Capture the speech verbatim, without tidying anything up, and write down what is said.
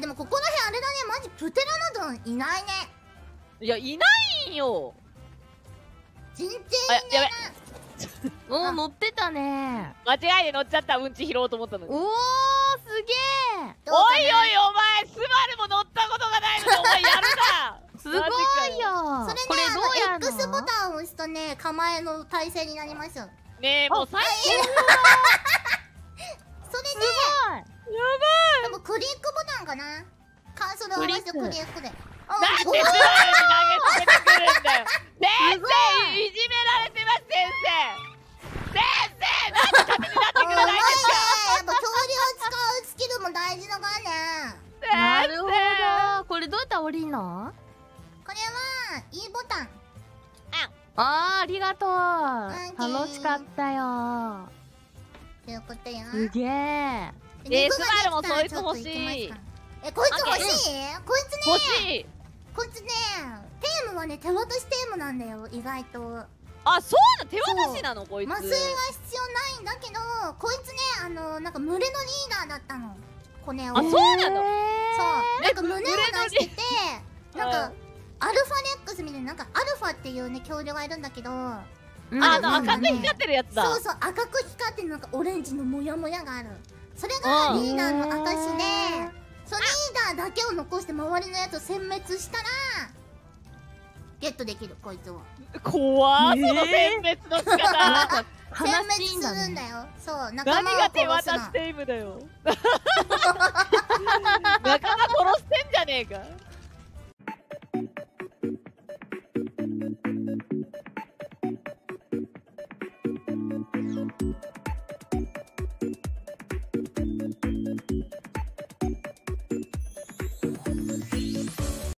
え、でもここの辺あれだね、マジプテラノドンいないね。いや、いないよ全然いないな。おお、乗ってたね。間違いで乗っちゃった、うんち拾おうと思ったのに。おお、すげえ。おいおい、お前スバルも乗ったことがないのにお前やるな。すごいよ。それね、あの エックス ボタンを押すとね、構えの体勢になりますよね。え、もう最近それで、やばい。でもクリックボタンかな、カーソルを合わせてクリックで。なんでスバルに投げつけてくるんだよ。先生、いじめられてます、先生。先生、なんで勝手になってくれないんですか。やっぱ恐竜を使うスキルも大事だからね。なるほど。これどうやったら降りんの？これは E ボタン。ああ、ありがとう。楽しかったよ。ということや。すげえ。え、スバルもそいつ欲しい。え、こいつ欲しい？こいつね。欲しい。こいつね、テームはね、手渡しテームなんだよ、意外と。あ、そうな、手渡しなのこいつ。麻酔が必要ないんだけど、こいつね、あのなんか群れのリーダーだったの。コネを。あ、そうなの。そう。なんか群れを出してて、なんかアルファレックスみたいな、なんかアルファっていうね恐竜がいるんだけど、あの赤く光ってるやつだ。そうそう、赤く光ってる、なんかオレンジのモヤモヤがある。それがリーダーの証で、そのリーダーだけを残して周りのやつを殲滅したらゲットできる、こいつを。怖ー、その殲滅の仕方。殲滅するんだよ。そう、仲間を殺すの。何が手渡しテームだよ。仲間殺してんじゃねえか。